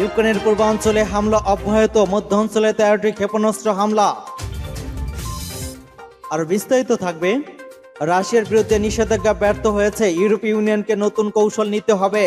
ইউক্রেনের পূর্বাঞ্চলে হামলা অব্যাহত, মধ্য অঞ্চলে 13টি ক্ষেপণাস্ত্র হামলা। আর বিস্তারিত থাকবে রাশিয়ার বিরুদ্ধে নিষেধাজ্ঞা ব্যর্থ হয়েছে, ইউরোপীয় ইউনিয়নকে নতুন কৌশল নিতে হবে।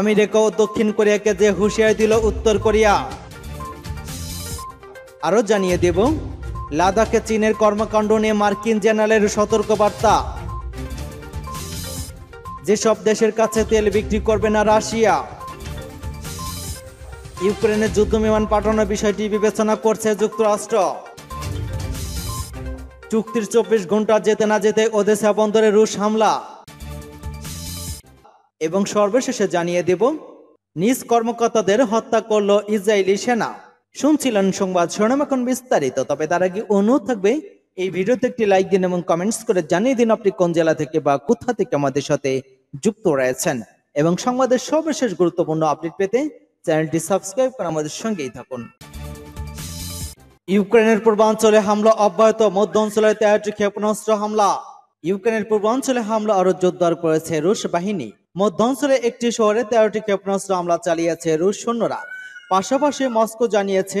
আমেরিকা ও দক্ষিণ কোরিয়াকে যে হুঁশিয়ারি দিল উত্তর কোরিয়া। আরও জানিয়ে দেব লাদাখে চীনের কর্মকাণ্ড নিয়ে মার্কিন জেনারেলের সতর্কবার্তা। যেসব দেশের কাছে তেল বিক্রি করবে না রাশিয়া। ইউক্রেনে যুদ্ধ বিমান পাঠানোর বিষয়টি বিবেচনা করছে যুক্তরাষ্ট্র। চুক্তির 24 ঘন্টা যেতে না যেতে ওদেশা বন্দরে রুশ হামলা। এবং সর্বশেষে জানিয়ে দেব নিজ কর্মকর্তাদের হত্যা করল ইসরায়েলি সেনা। শুনছিলেন সংবাদ শিরোনাম, এখন বিস্তারিত। তবে তার আগে অনুরোধ থাকবে এই ভিডিওতে একটি লাইক দিন এবং কমেন্টস করে জানিয়ে দিন আপনি কোন জেলা থেকে বা কোথা থেকে আমাদের সাথে যুক্ত রয়েছেন, এবং সংবাদের সর্বশেষ গুরুত্বপূর্ণ আপডেট পেতে চ্যানেলটি সাবস্ক্রাইব করে আমাদের সঙ্গেই থাকুন। ইউক্রেনের পূর্বাঞ্চলে হামলা অব্যাহত, মধ্য অঞ্চলে 13টি ক্ষেপণাস্ত্র হামলা। ইউক্রেনের পূর্বাঞ্চলে হামলা আরো জোরদার করেছে রুশ বাহিনী। মধ্য অঞ্চলে একটি শহরে 13টি ক্ষেপণাস্ত্র হামলা চালিয়েছে রুশ সৈন্যরা। পাশাপাশি মস্কো জানিয়েছে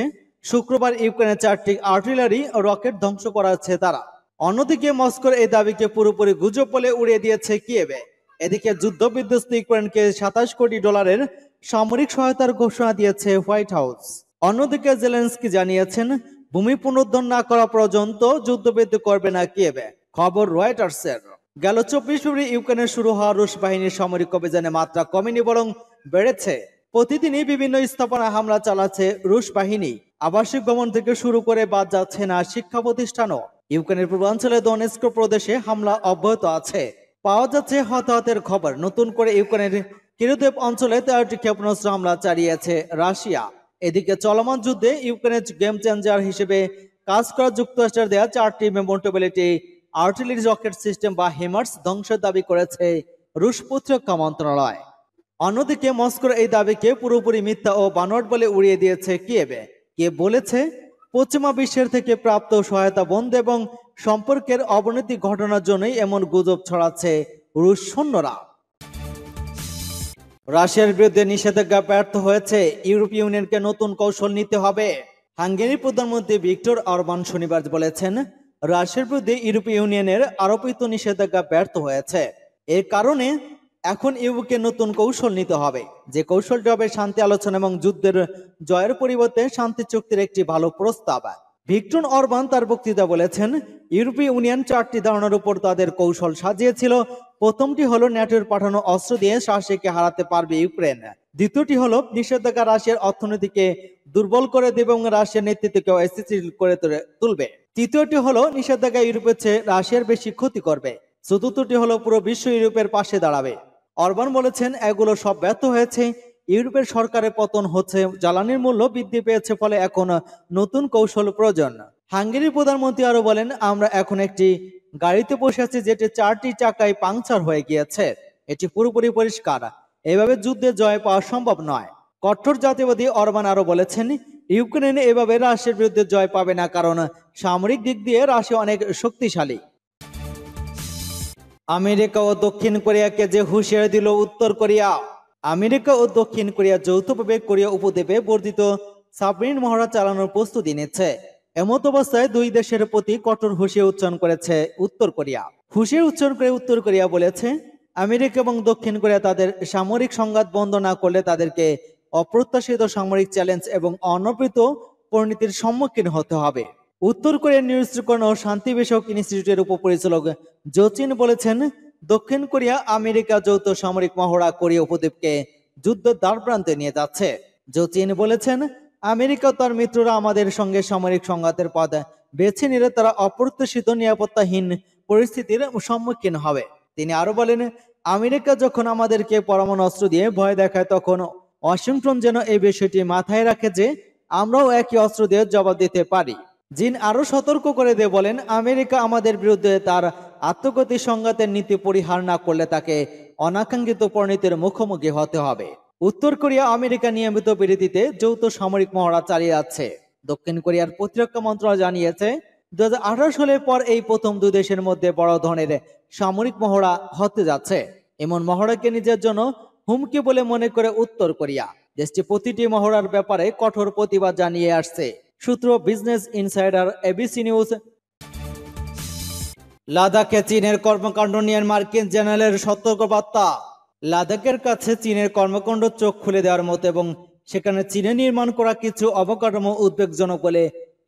শুক্রবার ইউক্রেনের 4টি আর্টিলারি রকেট ধ্বংস করাচ্ছে তারা। অন্যদিকে মস্কোর এই দাবিকে পুরোপুরি গুজব বলে উড়িয়ে দিয়েছে কিয়েভে। এদিকে যুদ্ধবিধ্বস্ত ইউক্রেনকে $27 কোটি সামরিক সহায়তার ঘোষণা দিয়েছে হোয়াইট হাউস। অন্যদিকে জেলেনস্কি জানিয়েছেন ভূমি পুনরুদ্ধার না করা পর্যন্ত যুদ্ধবিরতি করবে না কিয়েভে। খবর রয়টার্সের। গেল 24 ফেব্রুয়ারি ইউক্রেনে শুরু হওয়া রুশ বাহিনীর সামরিক অভিযানে মাত্রা কমেনি, বরং বেড়েছে। প্রতিদিনই বিভিন্ন স্থাপনা হামলা চালাচ্ছে রুশ বাহিনী। আবাসিক ভবন থেকে শুরু করে বাদ যাচ্ছে না শিক্ষা প্রতিষ্ঠানও। ইউক্রেনের পূর্বাঞ্চলে দনেস্ক প্রদেশে হামলা অব্যাহত আছে, পাওয়া যাচ্ছে হতাহতের খবর। নতুন করে ইউক্রেনের কিরুদেব অঞ্চলে 13টি ক্ষেপণাস্ত্র হামলা চালিয়েছে রাশিয়া। এদিকে চলমান যুদ্ধে ইউক্রেনের গেম চেঞ্জার হিসেবে কাজ করা যুক্তরাষ্ট্রের দেয়া 4টি মেমোন্টেবিলিটি আর্টিলারি রকেট সিস্টেম বা হেমার্স ধ্বংসের দাবি করেছে রুশ প্রতিরক্ষা মন্ত্রণালয়। অন্যদিকে মস্কোর এই দাবিকে পুরোপুরি মিথ্যা ও বানোয়াট বলে উড়িয়ে দিয়েছে কিয়েভে। কে বলেছে পশ্চিমা বিশ্বের থেকে প্রাপ্ত সহায়তা বন্ধ এবং সম্পর্কের অবনতি ঘটনার জন্যই এমন গুজব ছড়াচ্ছে রুশ সৈন্যরা। রাশিয়ার বিরুদ্ধে নিষেধাজ্ঞা ব্যর্থ হয়েছে, ইউরোপীয় ইউনিয়নকে নতুন কৌশল নিতে হবে। হাঙ্গেরির প্রধানমন্ত্রী ভিক্টর অরবান শনিবার বলেছেন রাশিয়ার বিরুদ্ধে ইউরোপীয় ইউনিয়নের আরোপিত নিষেধাজ্ঞা ব্যর্থ হয়েছে। এর কারণে এখন ইউকে নতুন কৌশল নিতে হবে, যে কৌশলটি হবে শান্তি আলোচনা এবং যুদ্ধের জয়ের পরিবর্তে শান্তি চুক্তির একটি ভালো প্রস্তাব। ভিক্টর অরবান তার বক্তৃতা বলেছেন ইউরোপীয় ইউনিয়ন 4টি ধারণার উপর তাদের কৌশল সাজিয়েছিল। প্রথমটি হলো ন্যাটোর পাঠানো অস্ত্র দিয়ে রাশিয়াকে হারাতে পারবে ইউক্রেন। দ্বিতীয়টি হলো নিষেধাজ্ঞা রাশিয়ার অর্থনীতিকে দুর্বল করে দেবে এবং রাশিয়ার নেতৃত্বকে অস্থিতিশীল করে তুলবে। তৃতীয়টি হলো নিষেধাজ্ঞা ইউরোপের চেয়ে রাশিয়ার বেশি ক্ষতি করবে। চতুর্থটি হলো পুরো বিশ্ব ইউরোপের পাশে দাঁড়াবে। অরবান বলেছেন এগুলো সব ব্যর্থ হয়েছে, ইউরোপের সরকারের পতন হচ্ছে, জ্বালানির মূল্য বৃদ্ধি পেয়েছে, ফলে এখন নতুন কৌশল প্রয়োজন। হাঙ্গেরির প্রধানমন্ত্রী আরো বলেন আমরা এখন একটি গাড়িতে বসে আছি যেটি 4টি চাকায় পাংচার হয়ে গিয়েছে, এটি পুরোপুরি পরিষ্কার, এভাবে যুদ্ধে জয় পাওয়া সম্ভব নয়। কঠোর জাতীয়বাদী অরবান আরো বলেছেন ইউক্রেন এভাবে রাশিয়ার বিরুদ্ধে জয় পাবে না, কারণ সামরিক দিক দিয়ে রাশিয়া অনেক শক্তিশালী। আমেরিকা ও দক্ষিণ কোরিয়াকে যে হুঁশিয়ারি দিল উত্তর কোরিয়া। আমেরিকা ও দক্ষিণ কোরিয়া যৌথভাবে কোরিয়া উপদ্বীপে বর্ধিত সাবমেরিন মহড়া চালানোর প্রস্তুতি নিচ্ছে। এমত অবস্থায় দুই দেশের প্রতি কঠোর হুঁশিয়ারি উচ্চারণ করেছে উত্তর কোরিয়া। হুঁশিয়ারি উচ্চারণ করে উত্তর কোরিয়া বলেছে আমেরিকা এবং দক্ষিণ কোরিয়া তাদের সামরিক সংঘাত বন্ধ না করলে তাদেরকে অপ্রত্যাশিত সামরিক চ্যালেঞ্জ এবং অনবৃত পরিণতির সম্মুখীন হতে হবে। উত্তর কোরিয়ার নিরস্ত্রীকরণ ও শান্তি বিষয়ক ইনস্টিটিউটের উপপরিচালক জোচিন বলেছেন দক্ষিণ কোরিয়া আমেরিকা যৌথ সামরিক মহড়া কোরিয়া উপদ্বীপকে যুদ্ধের দ্বারপ্রান্তে নিয়ে যাচ্ছে। জোচিন বলেছেন আমেরিকা তার মিত্ররা আমাদের সঙ্গে সামরিক সংঘাতের পথ বেছে নিলে তারা অপ্রত্যাশিত নিরাপত্তাহীন পরিস্থিতির সম্মুখীন হবে। তিনি আরো বলেন আমেরিকা যখন আমাদেরকে পরমাণু অস্ত্র দিয়ে ভয় দেখায় তখন ওয়াশিংটন যেন এই বিষয়টি মাথায় রাখে যে আমরাও একই অস্ত্র দিয়ে জবাব দিতে পারি। জিন আরো সতর্ক করে দিয়ে বলেন আমেরিকা আমাদের বিরুদ্ধে তার আত্মঘাতী সংঘাতের নীতি পরিহার না করলে তাকে অনাকাঙ্ক্ষিত পরিণতির মুখোমুখি হতে হবে। উত্তর কোরিয়া আমেরিকা নিয়মিত বিরতিতে যৌথ সামরিক মহড়া চালিয়ে যাচ্ছে। দক্ষিণ কোরিয়ার প্রতিরক্ষা মন্ত্রণালয় জানিয়েছে 2018 সালের পর এই প্রথম দুই দেশের মধ্যে বড় ধরনের সামরিক মহড়া হতে যাচ্ছে। এমন মহড়াকে নিজের জন্য হুমকি বলে মনে করে উত্তর কোরিয়া দেশটি প্রতিটি মহড়ার ব্যাপারে কঠোর প্রতিবাদ জানিয়ে আসছে। সূত্র বিজনেস ইনসাইডার এবিসি নিউজ। লাদাখে চীনের কর্মকাণ্ড নিয়ে মার্কিন জেনারেলের সতর্কবার্তা। লাদাখের কাছে চীনের কর্মকাণ্ড চোখ খুলে দেওয়ার মতো এবং সেখানে চীনে নির্মাণ করা কিছু অবকাঠামো উদ্বেগজনক বলে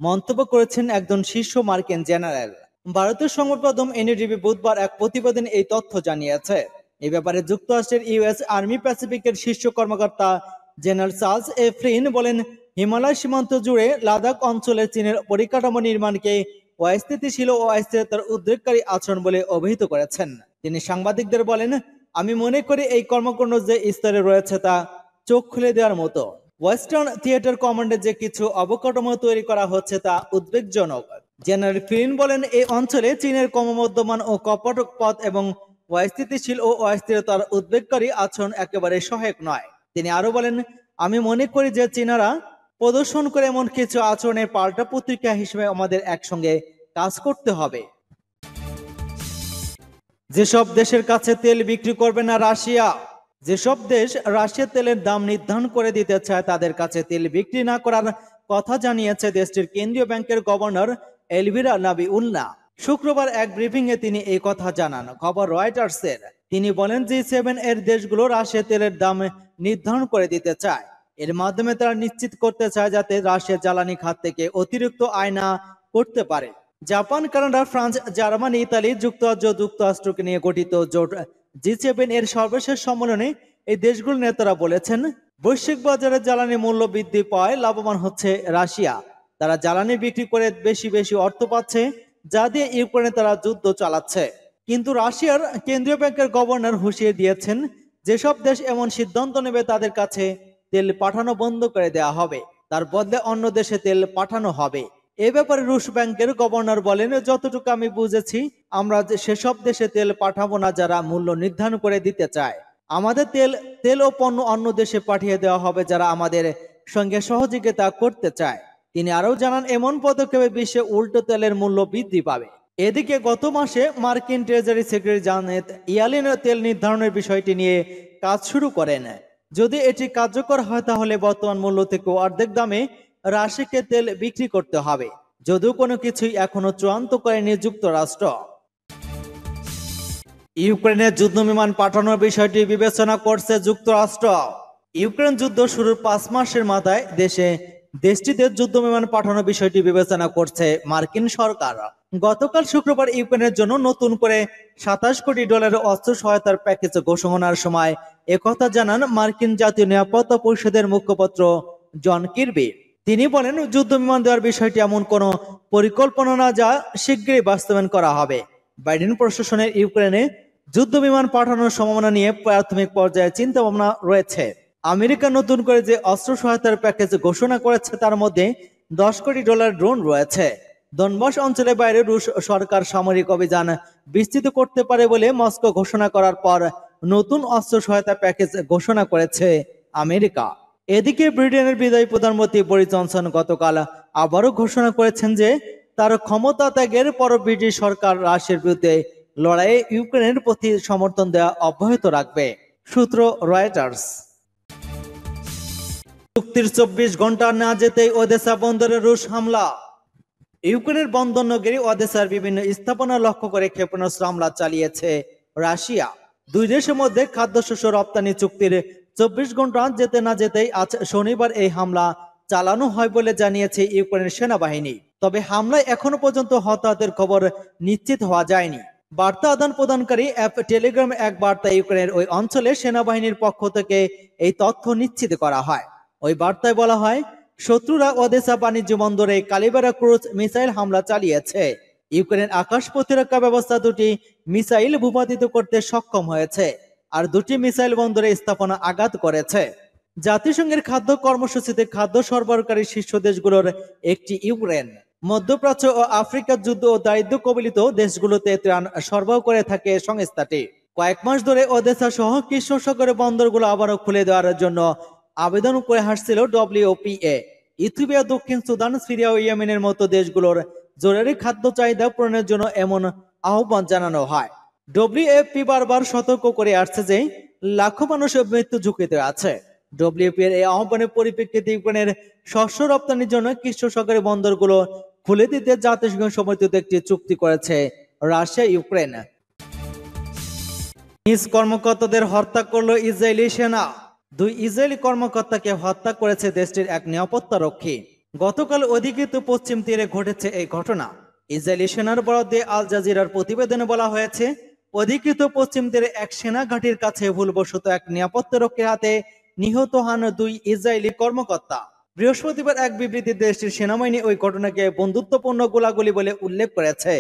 মন্তব্য করেছেন একজন শীর্ষ মার্কিন জেনারেল। ভারতের সংবাদ মাধ্যম এনডিটিভি বুধবার এক প্রতিবেদন এই তথ্য জানিয়েছে। এ ব্যাপারে যুক্তরাষ্ট্রের ইউএস আর্মি প্যাসিফিকের শীর্ষ কর্মকর্তা জেনারেল চার্লস এফরিন বলেন, হিমালয় সীমান্ত জুড়ে লাদাখ অঞ্চলে চীনের পরিকাঠামো নির্মাণকে অস্থিতিশীল ও অস্থিরতার উদ্রেককারী আচরণ বলে অভিহিত করেছেন। তিনি সাংবাদিকদের বলেন, আমি মনে করি এই কর্মকাণ্ড যে স্তরে রয়েছে তা চোখ খুলে দেওয়ার মতো। ওয়েস্টার্ন থিয়েটার কমান্ডে যে কিছু অবকাঠামো তৈরি করা হচ্ছে তা উদ্বেগজনক। জেনারেল ফ্রিন বলেন, এই অঞ্চলে চীনের ক্রমবর্ধমান ও কপটক পথ এবং অস্থিতিশীল ও অস্থিরতার উদ্বেগকারী আচরণ একেবারে সহায়ক নয়। তিনি আরো বলেন, আমি মনে করি যে চীনারা প্রদর্শন করে এমন কিছু আচরণের পাল্টা প্রতিক্রিয়া হিসেবে আমাদের একসঙ্গে কাজ করতে হবে। যেসব দেশের কাছে তেল বিক্রি করবে না রাশিয়া। যেসব দেশ রাশিয়ার তেলের দাম নির্ধারণ করে দিতে চায় তাদের কাছে তেল বিক্রি না করার কথা জানিয়েছে দেশটির কেন্দ্রীয় ব্যাংকের গভর্নর এলভিরা নাবিউল্লাহ। শুক্রবার এক ব্রিফিং এ তিনি এই কথা জানান, খবর রয়টার্সের। তিনি বলেন, জি7 এর দেশগুলো রাশিয়া তেলের দাম নির্ধারণ করে দিতে চায়। এর মাধ্যমে তারা নিশ্চিত করতে চায় যাতে রাশিয়া জ্বালানি খাত থেকে অতিরিক্ত আয় না করতে পারে। Japan, Canada, France, Germany, Italy, যুক্তরাজ্য, যুক্তরাষ্ট্রকে নিয়ে গঠিত জোট জি7 এর সর্বশেষ সম্মেলনে এই দেশগুলোর নেতারা বলেছেন, বৈশ্বিক বাজারে জ্বালানি মূল্য বৃদ্ধি পায় লাভবান হচ্ছে রাশিয়া। তারা জ্বালানি বিক্রি করে বেশি বেশি অর্থ পাচ্ছে, যা দিয়ে ইউক্রেনে তারা যুদ্ধ চালাচ্ছে। কিন্তু রাশিয়ার কেন্দ্রীয় ব্যাংকের গভর্নর হুঁশিয়ে দিয়েছেন, যেসব দেশ এমন সিদ্ধান্ত নেবে তাদের কাছে তেল পাঠানো বন্ধ করে দেওয়া হবে, তার বদলে অন্য দেশে তেল পাঠানো হবে। এ ব্যাপারে রুশ ব্যাংকের গভর্নর বলেন, যতটুকু আমি বুঝেছি আমরা সেসব দেশে তেল পাঠাবো না যারা মূল্য নির্ধারণ করে দিতে চায়। আমাদের তেল ও পণ্য অন্য দেশে পাঠিয়ে দেওয়া হবে যারা আমাদের সঙ্গে সহযোগিতা করতে চায়। তিনি আরও জানান, এমন পদক্ষেপে বিশ্বে উল্টো তেলের মূল্য বৃদ্ধি পাবে। এদিকে গত মাসে মার্কিন ট্রেজারি সেক্রেটারি জানেট ইয়েলেন তেল নির্ধারণের বিষয়টি নিয়ে কাজ শুরু করেন। যদি এটি কার্যকর হয় তাহলে বর্তমান মূল্য থেকে অর্ধেক দামে রাশিয়াকে তেল বিক্রি করতে হবে, যদিও কোনো কিছুই এখনো চূড়ান্ত করেনি যুক্তরাষ্ট্র। ইউক্রেনের যুদ্ধ বিমান পাঠানোর বিষয়টি বিবেচনা করছে যুক্তরাষ্ট্র। ইউক্রেন যুদ্ধ শুরুর 5 মাসের মাথায় দেশটিতে যুদ্ধ বিমান পাঠানোর বিষয়টি বিবেচনা করছে মার্কিন সরকার। গতকাল শুক্রবার ইউক্রেনের জন্য নতুন করে $27 কোটি অস্ত্র সহায়তার প্যাকেজ ঘোষণার সময় একথা জানান মার্কিন জাতীয় নিরাপত্তা পরিষদের মুখপাত্র জন কিরবি। তিনি বলেন, যুদ্ধ বিমান দেওয়ার বিষয়টি এমন কোনো পরিকল্পনা না যা শীঘ্রই বাস্তবায়ন করা হবে। বাইডেন প্রশাসনের ইউক্রেনে যুদ্ধ বিমান পাঠানোর সম্ভাবনা নিয়ে প্রাথমিক পর্যায়ে চিন্তা ভাবনা রয়েছে। আমেরিকা নতুন করে যে অস্ত্র সহায়তার প্যাকেজ ঘোষণা করেছে তার মধ্যে $10 কোটি ড্রোন রয়েছে। ডনবাস অঞ্চলের বাইরে রুশ সরকার সামরিক অভিযান বিস্তৃত করতে পারে বলে মস্কো ঘোষণা করার পর নতুন অস্ত্র সহায়তা প্যাকেজ ঘোষণা করেছে আমেরিকা। এদিকে ব্রিটেনের বিদায়ী প্রধানমন্ত্রী বরিস জনসন গতকাল আবারও ঘোষণা করেছেন যে তার ক্ষমতা ত্যাগের পর ব্রিটিশ সরকার রাশিয়ার বিরুদ্ধে লড়াইয়ে ইউক্রেনের প্রতি সমর্থন দেওয়া অব্যাহত রাখবে। সূত্র রয়টার্স। চুক্তির 24 ঘন্টা না যেতেই ওদেসা বন্দরে রুশ হামলা। ইউক্রেনের বন্দর নগরী ওদেসার বিভিন্ন স্থাপনা লক্ষ্য করে ক্ষেপণাস্ত্র হামলা চালিয়েছে রাশিয়া। দুই দেশের মধ্যে খাদ্যশস্য রপ্তানি চুক্তির 24 ঘন্টা যেতে না যেতেই আজ শনিবার এই হামলা চালানো হয় বলে জানিয়েছে ইউক্রেনের সেনাবাহিনী। তবে হামলায় এখনো পর্যন্ত হতাহতের খবর নিশ্চিত হওয়া যায়নি। বার্তা আদান প্রদানকারী অ্যাপ টেলিগ্রাম এক বার্তা ইউক্রেনের ওই অঞ্চলে সেনাবাহিনীর পক্ষ থেকে এই তথ্য নিশ্চিত করা হয়। ওই বার্তায় বলা হয়, শত্রুরা ওদেসা বাণিজ্য বন্দরে কালিবেরা ক্রুজ মিসাইল হামলা চালিয়েছে। ইউক্রেনের আকাশ প্রতিরক্ষা ব্যবস্থা দুটি মিসাইল ভূপাতিত করতে সক্ষম হয়েছে, আর দুটি মিসাইল বন্দরে স্থাপনা আঘাত করেছে। জাতিসংঘের খাদ্য কর্মসূচিতে খাদ্য সরবরাহকারী শীর্ষ দেশগুলোর একটি ইউক্রেন। মধ্যপ্রাচ্য ও আফ্রিকার যুদ্ধ ও দারিদ্র কবলিত দেশগুলোতে ত্রাণ সরবরাহ করে থাকে সংস্থাটি। কয়েক মাস ধরে ওদেসা সহ কৃষ্ণসাগরের বন্দরগুলো আবারও খুলে দেওয়ার জন্য আবেদন করে হাসছিল WPA। ইথিওপিয়া, দক্ষিণ সুদান, সিরিয়া ও ইয়েমেনের মতো দেশগুলোর জরুরি খাদ্য চাহিদা পূরণের জন্য এমন আহ্বান জানানো হয়। डब्ल्यूएफपी बारबार सतर्क करे आसछे जे लाखो मानुष मृत्यु झुंकिते आछे। डब्ल्यूएफपি এর এই আহ্বানের পরিপ্রেক্ষিতে ইউক্রেনের শস্য রপ্তানির জন্য কৃষ্ণ সাগরের বন্দরগুলো খুলে দিতে জাতিসংঘ সমর্থিত একটি চুক্তি করেছে রাশিয়া ইউক্রেন। নিজ কর্মকর্তাদের হত্যা করলো ইসরায়েলি সেনা। দুই ইসরায়েলি কর্মকর্তাকে হত্যা করেছে দেশটির এক নিরাপত্তা রক্ষী। গতকাল অধিকৃত পশ্চিম তীরে ঘটেছে এই ঘটনা। ইসরায়েলি সেনার বরাদ্দে আল জাজিরার প্রতিবেদনে বলা হয়েছে অধিকৃত পশ্চিম তীরে এক সেনা ঘাঁটির কাছে ভুলবশত এক নিরাপত্তা রক্ষীর হাতে নিহত হন দুই ইসরায়েলি কর্মকর্তা। বৃহস্পতিবার এক বিবৃতি দেশটির সেনাবাহিনী ওই ঘটনাকে বন্ধুত্বপূর্ণ গোলাগুলি বলে উল্লেখ করেছে।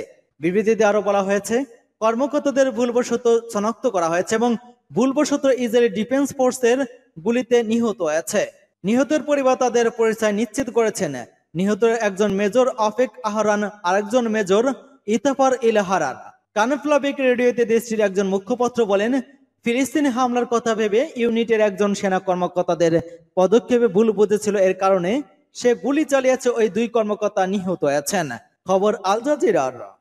বিবৃতিতে আরো বলা হয়েছে কর্মকর্তাদের ভুলবশত শনাক্ত করা হয়েছে এবং ভুলবশত ইসরায়েলি ডিফেন্স ফোর্সের গুলিতে নিহত হয়েছে। নিহতের পরিবার তাদের পরিচয় নিশ্চিত করেছেন। নিহত একজন মেজর আফেক আহরান, আরেকজন মেজর ইতাফার ইলাহারান। কানফ্লাবিক রেডিওতে দেশটির একজন মুখপাত্র বলেন ফিলিস্তিন হামলার কথা ভেবে ইউনিটের একজন সেনা কর্মকর্তাদের পদক্ষেপে ভুল বুঝেছিল, এর কারণে সে গুলি চালিয়েছে। ওই দুই কর্মকর্তা নিহত হয়েছেন। খবর আল জাজিরার।